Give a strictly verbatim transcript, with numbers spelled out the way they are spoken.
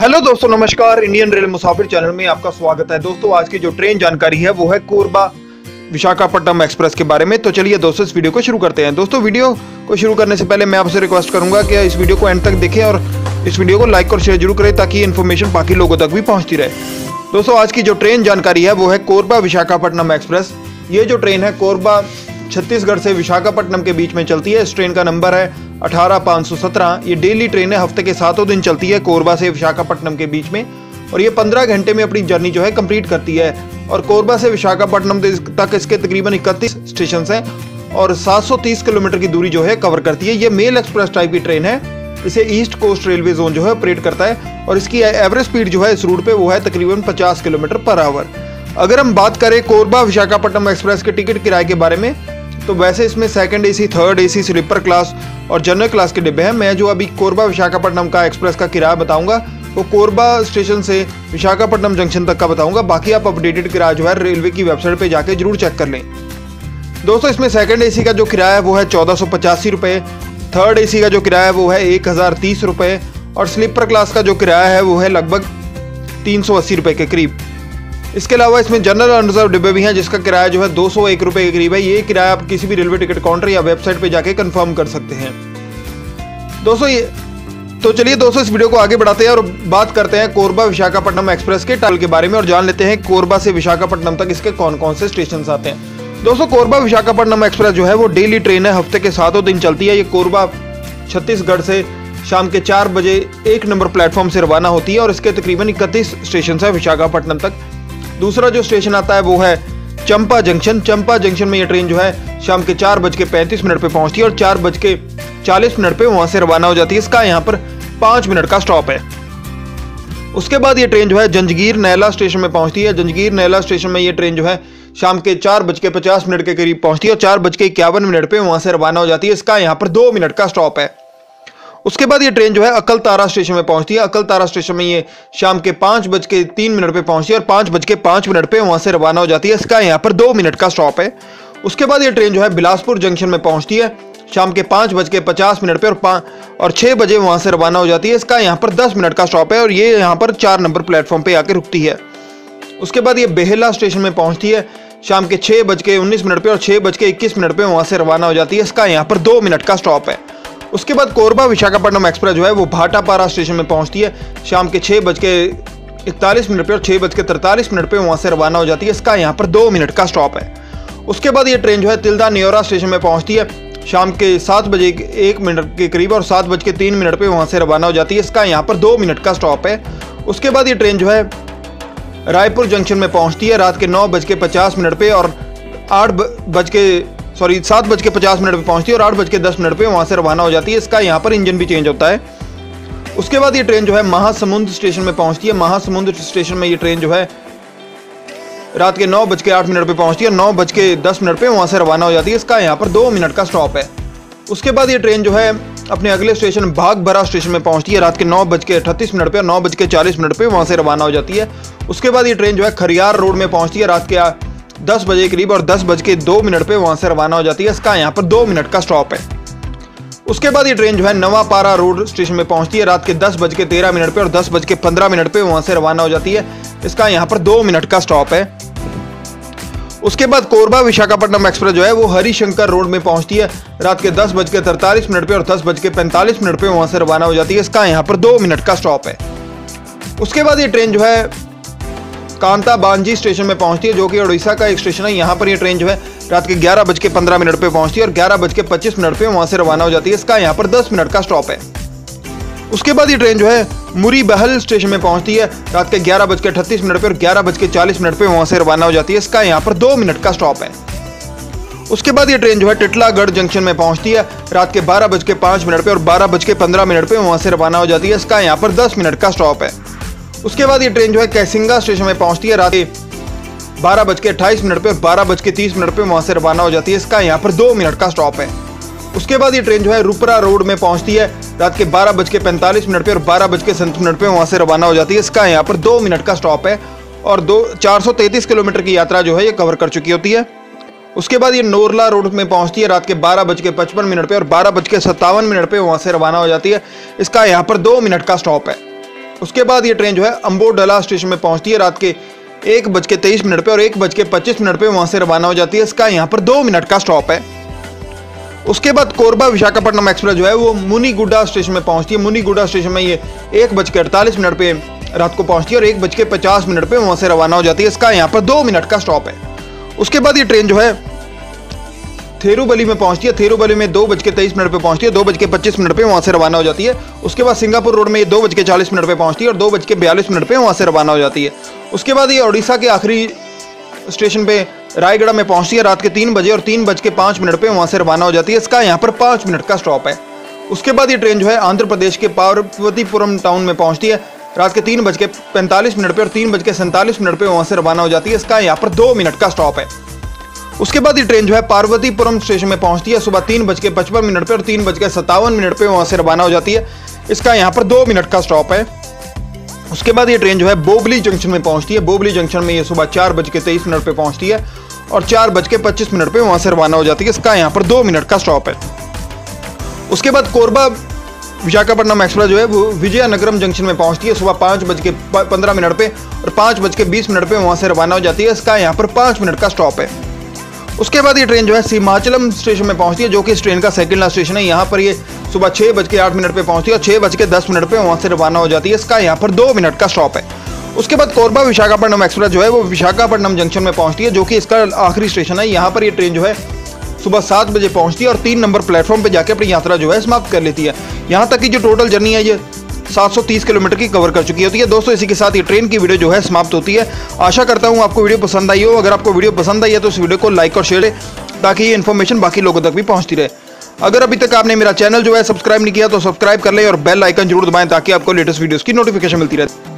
Hello दोस्तों, नमस्कार। Indian rail मुसाफिर channel में आपका स्वागत है। दोस्तों, आज की जो ट्रेन जानकारी है वो है कोरबा विशाखपट्टणम एक्सप्रेस के बारे में। तो चलिए दोस्तों, इस वीडियो को शुरू करते हैं। दोस्तों, वीडियो को शुरू करने से पहले मैं आपसे रिक्वेस्ट करूंगा कि इस वीडियो को एंड तक देखें और इस वीडियो को लाइक और शेयर जरूर करें ताकि इन्फॉर्मेशन बाकी लोगों तक भी पहुँचती रहे। दोस्तों, आज की जो ट्रेन जानकारी है वो है कोरबा विशाखपट्टणम एक्सप्रेस। ये जो ट्रेन है कोरबा छत्तीसगढ़ से विशाखापट्टनम के बीच में चलती है। इस ट्रेन का नंबर है अठारह पाँच सौ सत्रह। ये डेली ट्रेन है, हफ्ते के सातों दिन चलती है कोरबा से विशाखापट्टनम के बीच में, और ये पंद्रह घंटे में अपनी जर्नी जो है कंप्लीट करती है। और कोरबा से विशाखापट्टनम तक इसके तकरीबन इकतीस स्टेशन हैं और सात सौ तीस किलोमीटर की दूरी जो है कवर करती है। ये मेल एक्सप्रेस टाइप की ट्रेन है। इसे ईस्ट कोस्ट रेलवे जोन जो है ऑपरेट करता है और इसकी एवरेज स्पीड जो है इस रूट पर वो है तकरीबन पचास किलोमीटर पर आवर। अगर हम बात करें कोरबा विशाखापट्टनम एक्सप्रेस के टिकट किराए के बारे में, तो वैसे इसमें second AC, third AC, sleeper class और जनरल क्लास के डिब्बे हैं। मैं जो अभी कोरबा विशाखापट्टनम का एक्सप्रेस का किराया बताऊंगा वो कोरबा स्टेशन से विशाखापट्टनम जंक्शन तक का बताऊंगा। बाकी आप अपडेटेड किराया जो है रेलवे की वेबसाइट पे जाके जरूर चेक कर लें। दोस्तों, इसमें सेकंड एसी का जो किराया है वो है चौदह सौ पचासी रुपये, थर्ड एसी का जो किराया है वो है एक हज़ार तीस रुपये, और स्लीपर क्लास का जो किराया है वो है लगभग तीन सौ अस्सी रुपये के करीब। इसके अलावा इसमें जनरल और रिजर्व डिब्बे भी हैं जिसका किराया जो है दो सौ एक रुपये के करीब है। ये किराया आप किसी भी रेलवे टिकट काउंटर या वेबसाइट पे जाके कंफर्म कर सकते हैं। दोस्तों ये तो चलिए दोस्तों, इस वीडियो को आगे बढ़ाते हैं और बात करते हैं कोरबा विशाखापट्टनम एक्सप्रेस के टर्मिनल के बारे में और जान लेते हैं कोरबा से विशाखापट्टनम तक इसके कौन कौन से स्टेशन आते हैं। दोस्तों, कोरबा विशाखापट्टनम एक्सप्रेस जो है वो डेली ट्रेन है, हफ्ते के सातों दिन चलती है। ये कोरबा छत्तीसगढ़ से शाम के चार बजे एक नंबर प्लेटफॉर्म से रवाना होती है और इसके तकरीबन इकतीस स्टेशन है विशाखापट्टनम तक। दूसरा जो स्टेशन आता है वो है चंपा जंक्शन। चंपा जंक्शन में ये ट्रेन जो है शाम के चार बज के पैंतीस मिनट पर पहुंचती है और चार बज के चालीस मिनट पे वहां से रवाना हो जाती है। इसका यहाँ पर पाँच मिनट का स्टॉप है। उसके बाद ये ट्रेन जो है जंजगीर नैला स्टेशन में पहुंचती है। जंजगीर नैला स्टेशन में ये ट्रेन जो है शाम के चार बज के पचास मिनट के करीब पहुंचती है और चार बज के इक्यावन मिनट पर वहां से रवाना हो जाती है। इसका यहाँ पर दो मिनट का स्टॉप है। उसके बाद ये ट्रेन जो है अकल तारा स्टेशन में पहुंचती है। अकल तारा स्टेशन में ये शाम के पाँच बज के तीन मिनट पर पहुंचती है और पाँच बज के पाँच मिनट पर वहां से रवाना हो जाती है। इसका यहाँ पर दो मिनट का स्टॉप है। उसके बाद ये ट्रेन जो है बिलासपुर जंक्शन में पहुंचती है शाम के पाँच बज के पचास मिनट पर और और छः बजे वहां से रवाना हो जाती है। इसका यहाँ पर दस मिनट का स्टॉप है और ये यहाँ पर चार नंबर प्लेटफॉर्म पर आकर रुकती है। उसके बाद ये बेहला स्टेशन में पहुँचती है शाम के छः बज के उन्नीस मिनट पर और छः बज के इक्कीस मिनट पर वहाँ से रवाना हो जाती है। इसका यहाँ पर दो मिनट का स्टॉप है। उसके बाद कोरबा विशाखापट्टनम एक्सप्रेस जो है वो भाटापारा स्टेशन में पहुंचती है शाम के छः बज के इकतालीस मिनट पर और छः बज के तरतालीस मिनट पर वहाँ से रवाना हो जाती है। इसका यहाँ पर दो मिनट का स्टॉप है। उसके बाद ये ट्रेन जो है तिल्दा न्योरा स्टेशन में पहुंचती है शाम के सात बजे एक मिनट के करीब और सात बज के तीन मिनट पर वहाँ से रवाना हो जाती है। इसका यहाँ पर दो मिनट का स्टॉप है। उसके बाद ये ट्रेन जो है रायपुर जंक्शन में पहुँचती है रात के नौ बज के पचास मिनट पर और आठ बज के सॉरी सात बज के पचास मिनट पर पहुंचती है और आठ बज के दस मिनट पर वहां से रवाना हो जाती है। इसका यहाँ पर इंजन भी चेंज होता है। उसके बाद ये ट्रेन जो है महासमुंद स्टेशन में पहुंचती है। महासमुंद स्टेशन में ये ट्रेन जो है रात के नौ बज के आठ मिनट पर पहुंचती है और नौ बज के दस मिनट पर वहां से रवाना हो जाती है। इसका यहाँ पर दो मिनट का स्टॉप है। उसके बाद ये ट्रेन जो है अपने अगले स्टेशन बागबाहरा स्टेशन में पहुंचती है रात के नौ बज के अट्ठतीस मिनट पर और नौ बज के चालीस मिनट पर वहाँ से रवाना हो जाती है। उसके बाद ये ट्रेन जो है खरियार रोड में पहुंचती है रात के दस बजे करीब और दस बज के दो मिनट पर वहाँ से रवाना हो जाती है। इसका यहाँ पर दो मिनट का स्टॉप है। उसके बाद ये ट्रेन जो है नवापारा रोड स्टेशन में पहुँचती है रात के दस बज के तेरह मिनट पर और दस बज के पंद्रह मिनट पर वहाँ से रवाना हो जाती है। इसका यहाँ पर दो मिनट का स्टॉप है। उसके बाद कोरबा विशाखापट्टनम एक्सप्रेस जो है वो हरिशंकर रोड में पहुँचती है रात के दस बज के तरतालीस मिनट पर और दस बज के पैंतालीस मिनट पर वहाँ से रवाना हो जाती है। इसका यहाँ पर दो मिनट का स्टॉप है। उसके बाद ये ट्रेन जो है कांताबांजी स्टेशन में पहुंचती है जो कि उड़ीसा का एक स्टेशन है। यहाँ पर ये ट्रेन जो है रात के ग्यारह बज के पंद्रह मिनट पर पहुंचती है और ग्यारह बज के पच्चीस मिनट पर वहाँ से रवाना हो जाती है। इसका यहाँ पर दस मिनट का स्टॉप है। उसके बाद ये ट्रेन जो है मुरिबहाल स्टेशन में पहुंचती है रात के ग्यारह बज के अट्ठतीस मिनट पर और ग्यारह बज के चालीस मिनट पर वहाँ से रवाना हो जाती है। इसका यहाँ पर दो मिनट का स्टॉप है। उसके बाद ये ट्रेन जो है टिटलागढ़ जंक्शन में पहुंचती है रात के बारह बज के पाँच मिनट पर और बारह बज के पंद्रह मिनट पर वहाँ से रवाना हो जाती है। इसका यहाँ पर दस मिनट का स्टॉप है। उसके बाद ये ट्रेन जो है कैसिंगा स्टेशन में पहुंचती है रात के बारह बज के अट्ठाईस मिनट पर बारह बज के तीस मिनट पर वहां से रवाना हो जाती है। इसका यहाँ पर दो मिनट का स्टॉप है। उसके बाद ये ट्रेन जो है रुपरा रोड में पहुंचती है रात के बारह बज के पैंतालीस मिनट पर और बारह बज के सत्तर मिनट पर वहाँ से रवाना हो जाती है। इसका यहाँ पर दो मिनट का स्टॉप है और दो चार सौ तैंतीस किलोमीटर की यात्रा जो है ये कवर कर चुकी होती है। उसके बाद ये नोरला रोड में पहुंचती है रात के बारह बज के पचपन मिनट पर और बारह बज के सत्तावन मिनट पर वहाँ से रवाना हो जाती है। इसका यहाँ पर दो मिनट का स्टॉप है। उसके बाद ये ट्रेन जो है अम्बोडला स्टेशन में पहुंचती है रात के एक बज के तेईस मिनट पर और एक बज के पच्चीस मिनट पर वहाँ से रवाना हो जाती है। इसका यहाँ पर दो मिनट का स्टॉप है। उसके बाद कोरबा विशाखपट्टणम एक्सप्रेस जो है वो मुनिगुडा स्टेशन में पहुँचती है। मुनिगुडा स्टेशन में ये एक बज के अड़तालीस मिनट पर रात को पहुँचती है और एक बज के पचास मिनट पर वहाँ से रवाना हो जाती है। इसका यहाँ पर दो मिनट का स्टॉप है। उसके बाद ये ट्रेन जो है थेरुबली में पहुंचती है। थेरुबली में दो बज के तेईस मिनट पर पहुंचती है, दो बज के पच्चीस मिनट पर वहां से रवाना हो जाती है। उसके बाद सिंगापुर रोड में ये दो बज के चालीस मिनट पर पहुंचती है और दो बज के बयालीस मिनट पर वहां से रवाना हो जाती है। उसके बाद ये ओडिशा के आखिरी स्टेशन पे रायगढ़ में पहुंचती है रात के तीन बजे और तीन बज के पाँच मिनट पर वहां से रवाना हो जाती है। इसका यहाँ पर पाँच मिनट का स्टॉप है। उसके बाद ये ट्रेन जो है आंध्र प्रदेश के पार्वतीपुरम टाउन में पहुँचती है रात के तीन बज के पैंतालीस मिनट पर और तीन बज के सैंतालीस मिनट पर वहाँ से रवाना हो जाती है। इसका यहाँ पर दो मिनट का स्टॉप है। उसके बाद ये ट्रेन जो है पार्वतीपुरम स्टेशन में पहुंचती है सुबह तीन बज के पचपन मिनट पर और तीन बज के सत्तावन मिनट पर वहां से रवाना हो जाती है। इसका यहाँ पर दो मिनट का स्टॉप है। उसके बाद ये ट्रेन जो है बोब्बिली जंक्शन में पहुंचती है। बोब्बिली जंक्शन में ये सुबह चार बज के तेईस मिनट पर पहुंचती है और चार बज के पच्चीस मिनट पर वहाँ से रवाना हो जाती है। इसका यहाँ पर दो मिनट का स्टॉप है। उसके बाद कोरबा विशाखापट्टनम एक्सप्रेस जो है वो विजियानग्राम जंक्शन में पहुंचती है सुबह पाँच बज के पंद्रह मिनट पर और पाँच बज के बीस मिनट पर वहाँ से रवाना हो जाती है। इसका यहाँ पर पाँच मिनट का स्टॉप है। उसके बाद ये ट्रेन जो है सिम्हाचलम स्टेशन में पहुंचती है जो कि इस ट्रेन का सेकंड लास्ट स्टेशन है। यहाँ पर ये सुबह छः बज के आठ मिनट पर पहुंचती है और छः बज के दस मिनट पर वहाँ से रवाना हो जाती है। इसका यहाँ पर दो मिनट का स्टॉप है। उसके बाद कोरबा विशाखापट्टनम एक्सप्रेस जो है वो विशाखापट्टनम जंक्शन में पहुंचती है जो कि इसका आखिरी स्टेशन है। यहाँ पर ये ट्रेन जो है सुबह सात बजे पहुँचती है और तीन नंबर प्लेटफॉर्म पर जाकर अपनी यात्रा जो है समाप्त कर लेती है। यहाँ तक की जो टोटल जर्नी है ये सात सौ तीस किलोमीटर की कवर कर चुकी होती है। दोस्तों, इसी के साथ ये ट्रेन की वीडियो जो है समाप्त होती है। आशा करता हूँ आपको वीडियो पसंद आई हो। अगर आपको वीडियो पसंद आई है तो इस वीडियो को लाइक और शेयर करें ताकि ये इन्फॉर्मेशन बाकी लोगों तक भी पहुँचती रहे। अगर अभी तक आपने मेरा चैनल जो है सब्सक्राइब नहीं किया तो सब्सक्राइब कर लें और बेल आइकन जरूर दबाएं ताकि आपको लेटेस्ट वीडियोज़ की नोटिफिकेशन मिलती रहे।